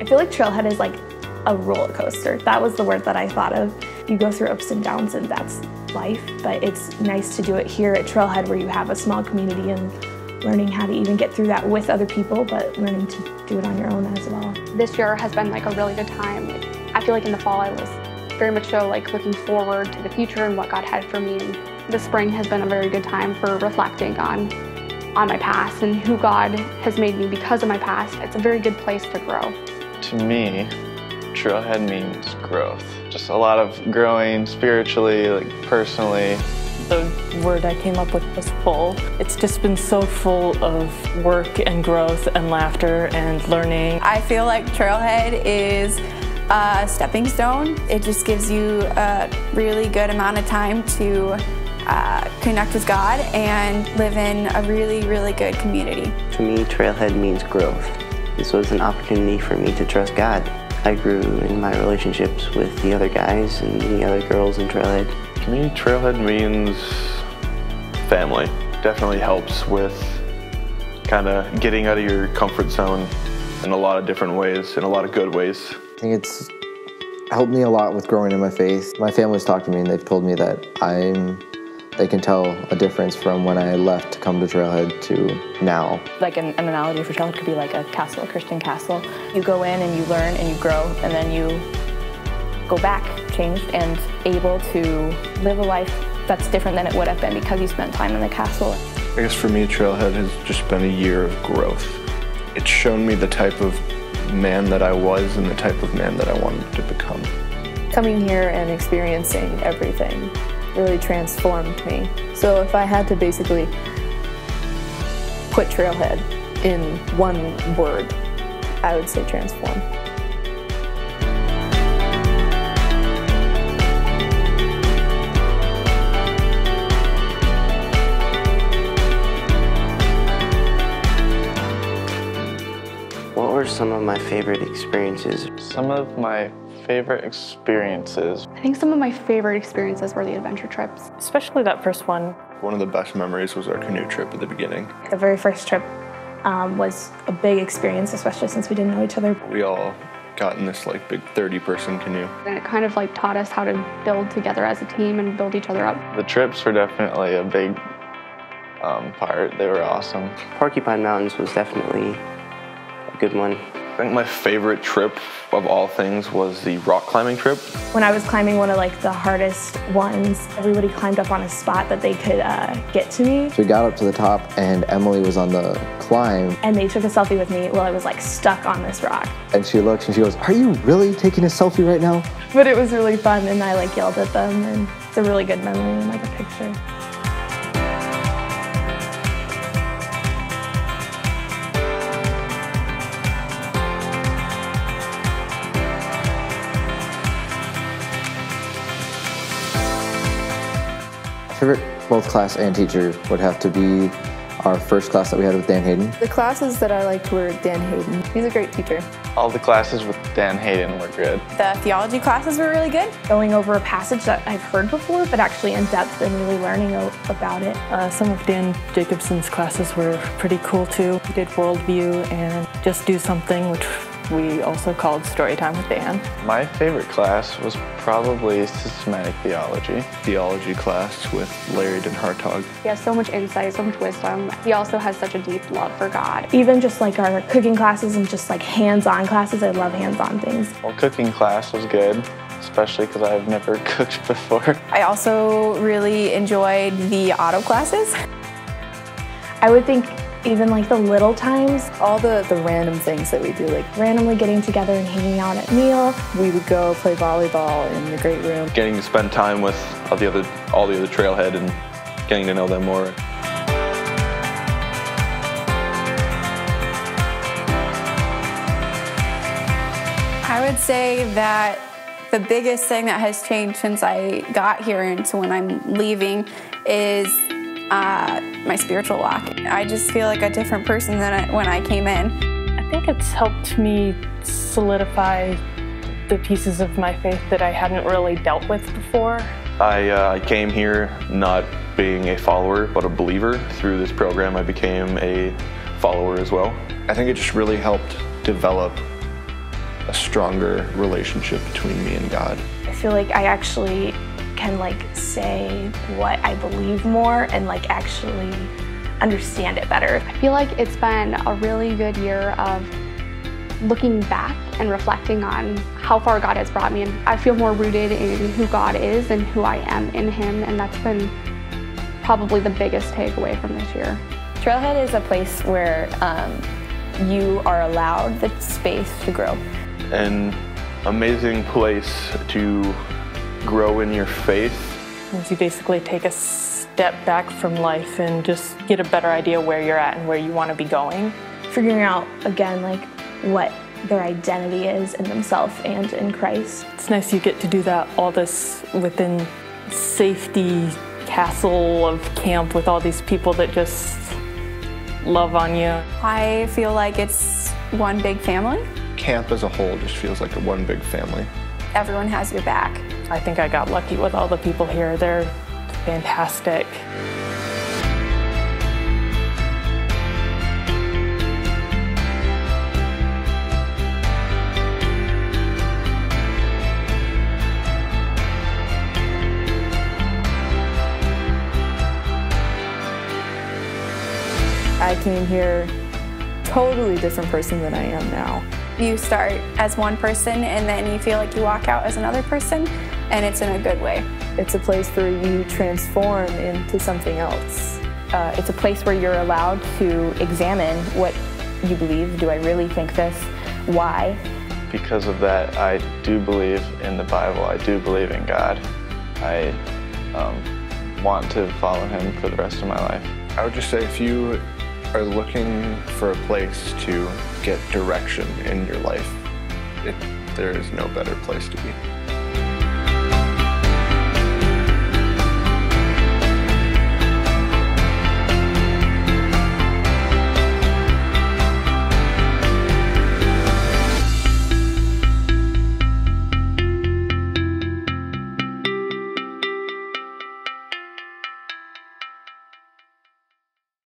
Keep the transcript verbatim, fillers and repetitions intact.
I feel like Trailhead is like a roller coaster. That was the word that I thought of. You go through ups and downs, and that's life, but it's nice to do it here at Trailhead where you have a small community and learning how to even get through that with other people, but learning to do it on your own as well. This year has been like a really good time. Like, I feel like in the fall I was very much so like looking forward to the future and what God had for me. And the spring has been a very good time for reflecting on on my past and who God has made me because of my past. It's a very good place to grow. To me, Trailhead means growth. Just a lot of growing spiritually, like personally. The word I came up with was full. It's just been so full of work and growth and laughter and learning. I feel like Trailhead is a stepping stone. It just gives you a really good amount of time to uh, connect with God and live in a really, really good community. To me, Trailhead means growth. This was an opportunity for me to trust God. I grew in my relationships with the other guys and the other girls in Trailhead. To me, Trailhead means family. Definitely helps with kind of getting out of your comfort zone in a lot of different ways, in a lot of good ways. I think it's helped me a lot with growing in my faith. My family's talked to me and they've told me that I'm, they can tell a difference from when I left to come to Trailhead to now. Like an analogy for Trailhead could be like a castle, a Christian castle. You go in and you learn and you grow and then you go back changed and able to live a life that's different than it would have been because you spent time in the castle. I guess for me, Trailhead has just been a year of growth. It's shown me the type of man that I was and the type of man that I wanted to become. Coming here and experiencing everything really transformed me. So if I had to basically put Trailhead in one word, I would say transform. What were some of my favorite experiences? Some of my favorite experiences. I think some of my favorite experiences were the adventure trips. Especially that first one. One of the best memories was our canoe trip at the beginning. The very first trip um, was a big experience, especially since we didn't know each other. We all got in this like big thirty person canoe. And it kind of like taught us how to build together as a team and build each other up. The trips were definitely a big um, part. They were awesome. Porcupine Mountains was definitely good one. I think my favorite trip of all things was the rock climbing trip. When I was climbing one of like the hardest ones, everybody climbed up on a spot that they could uh, get to me. So we got up to the top and Emily was on the climb. And they took a selfie with me while I was like stuck on this rock. And she looks and she goes, "Are you really taking a selfie right now?" But it was really fun and I like yelled at them and it's a really good memory and like a picture. Favorite both class and teacher would have to be our first class that we had with Dan Hayden. The classes that I liked were Dan Hayden. He's a great teacher. All the classes with Dan Hayden were good. The theology classes were really good. Going over a passage that I've heard before, but actually in depth and really learning about it. Uh, some of Dan Jacobson's classes were pretty cool too. We did worldview and just do something, which we also called Storytime with Dan. My favorite class was probably systematic theology. Theology class with Larry Den Hartog. He has so much insight, so much wisdom. He also has such a deep love for God. Even just like our cooking classes and just like hands-on classes, I love hands-on things. Well, cooking class was good, especially because I've never cooked before. I also really enjoyed the auto classes. I would think even like the little times. All the, the random things that we do, like randomly getting together and hanging out at meal. We would go play volleyball in the great room. Getting to spend time with all the other, all the other Trailhead and getting to know them more. I would say that the biggest thing that has changed since I got here and to when I'm leaving is Uh, my spiritual walk. I just feel like a different person than I, when I came in. I think it's helped me solidify the pieces of my faith that I hadn't really dealt with before. I uh, came here not being a follower, but a believer. Through this program, I became a follower as well. I think it just really helped develop a stronger relationship between me and God. I feel like I actually can like say what I believe more and like actually understand it better. I feel like it's been a really good year of looking back and reflecting on how far God has brought me, and I feel more rooted in who God is and who I am in Him, and that's been probably the biggest takeaway from this year. Trailhead is a place where um, you are allowed the space to grow. An amazing place to grow in your faith. You basically take a step back from life and just get a better idea where you're at and where you want to be going. Figuring out again like what their identity is in themselves and in Christ. It's nice you get to do that, all this within safety castle of camp with all these people that just love on you. I feel like it's one big family. Camp as a whole just feels like a one big family. Everyone has your back. I think I got lucky with all the people here. They're fantastic. I came here totally different person than I am now. You start as one person and then you feel like you walk out as another person, and it's in a good way. It's a place where you transform into something else. Uh, it's a place where you're allowed to examine what you believe. Do I really think this? Why? Because of that, I do believe in the Bible. I do believe in God. I um, want to follow Him for the rest of my life. I would just say if you are looking for a place to get direction in your life, it, there is no better place to be.